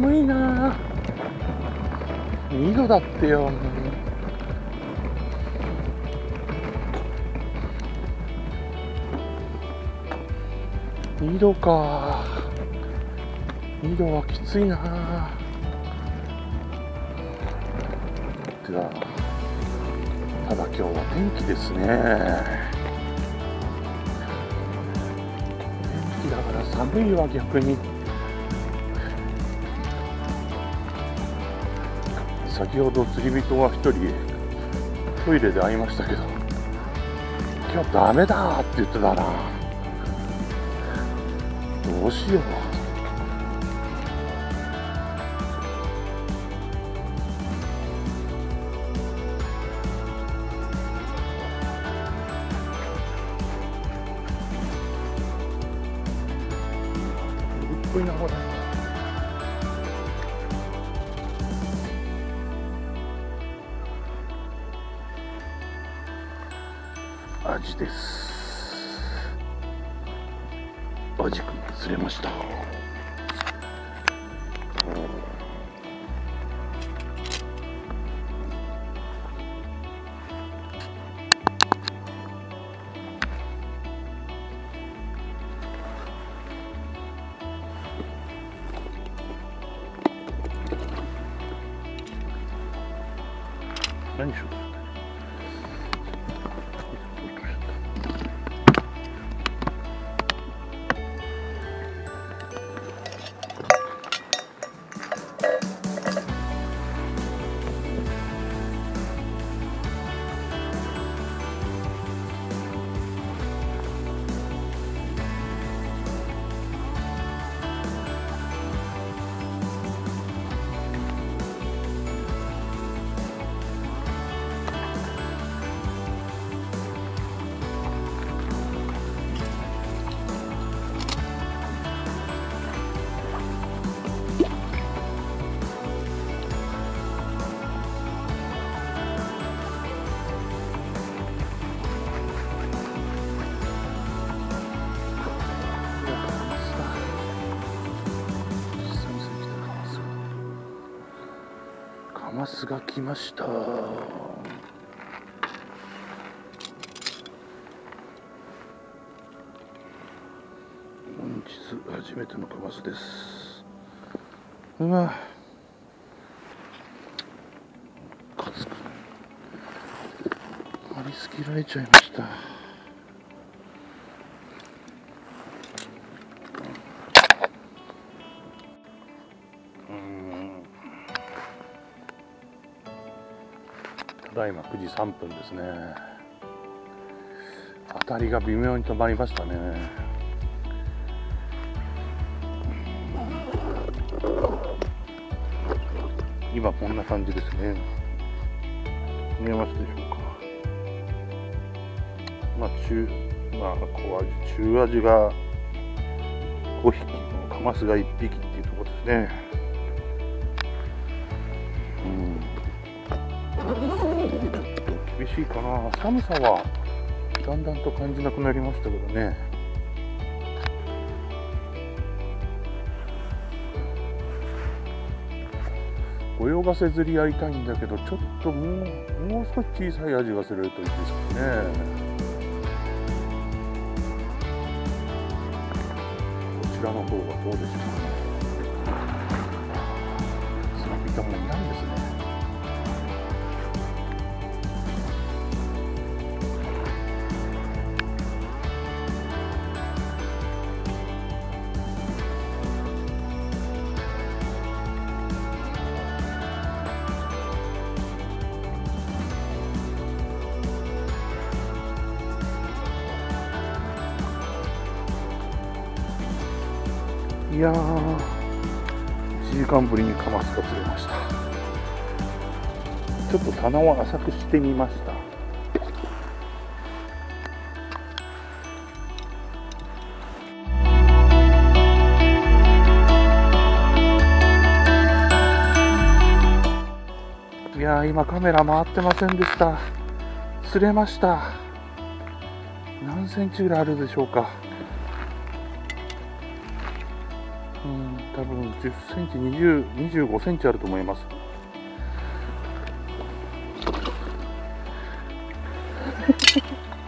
寒いな。2度だってよ。2度か。2度はきついな。ただ今日は天気ですね。天気だから寒いわ、逆に。先ほど釣り人が1人トイレで会いましたけど、今日ダメだって言ってたな。どうしよう。これアジです。アジ君が釣れました。何しよう。カマスが来ました。本日初めてのカマスです。うわ。カツくん。貼り付けられちゃいました。ただいま9時3分ですね。当たりが微妙に止まりましたね。今こんな感じですね。見えますでしょうか。小アジ、中アジが5匹、カマスが1匹っていうところですね。厳しいかな。寒さはだんだんと感じなくなりましたけどね。泳がせ釣りやりたいんだけど、ちょっともう少し小さいアジが釣れるといいですかね。こちらの方はどうでしょうか。釣り人もいないんですね。いやー、1時間ぶりにカマスが釣れました。ちょっと棚を浅くしてみました。いやー、今カメラ回ってませんでした。釣れました。何センチぐらいあるでしょうか。多分10センチ、20、25センチあると思います。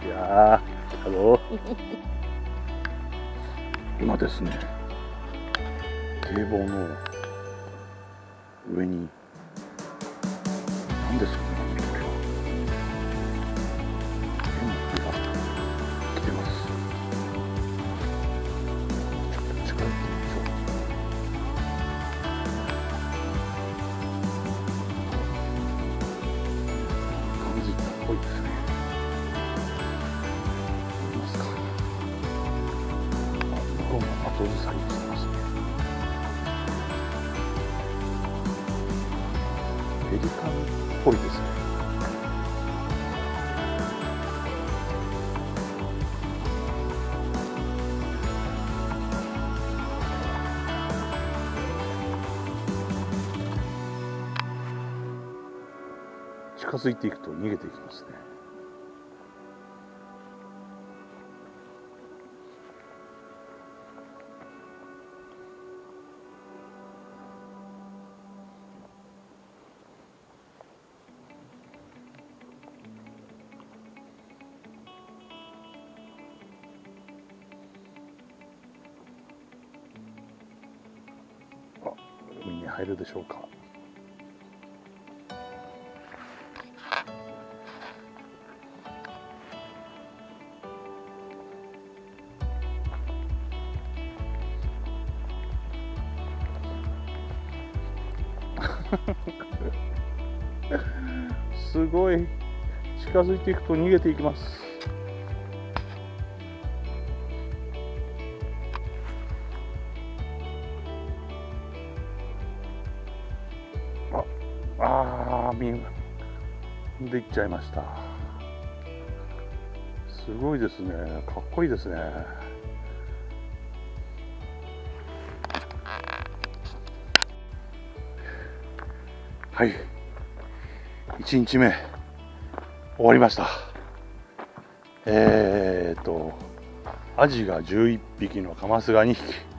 いやー、だろう。今ですね、堤防の上に何ですかね、これは天気が来てます。ちょっと近い感じっぽいですね。見えますか。向こうも後ずさりしてますね。ペリカンっぽいですね。近づいていくと逃げていきますね。海に入るでしょうか。すごい近づいていくと逃げていきます。で行っちゃいました。すごいですね。かっこいいですね。はい、1日目終わりました。アジが11匹のカマスが2匹。